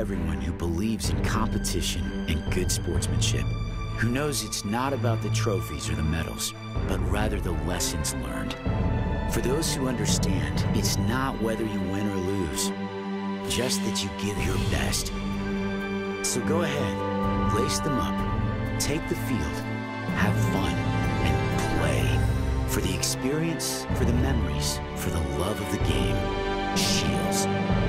everyone who believes in competition and good sportsmanship, who knows it's not about the trophies or the medals, but rather the lessons learned. For those who understand, it's not whether you win or lose, just that you give your best. So go ahead, lace them up, take the field, have fun, and play. For the experience, for the memories, for the love of the game. Shields.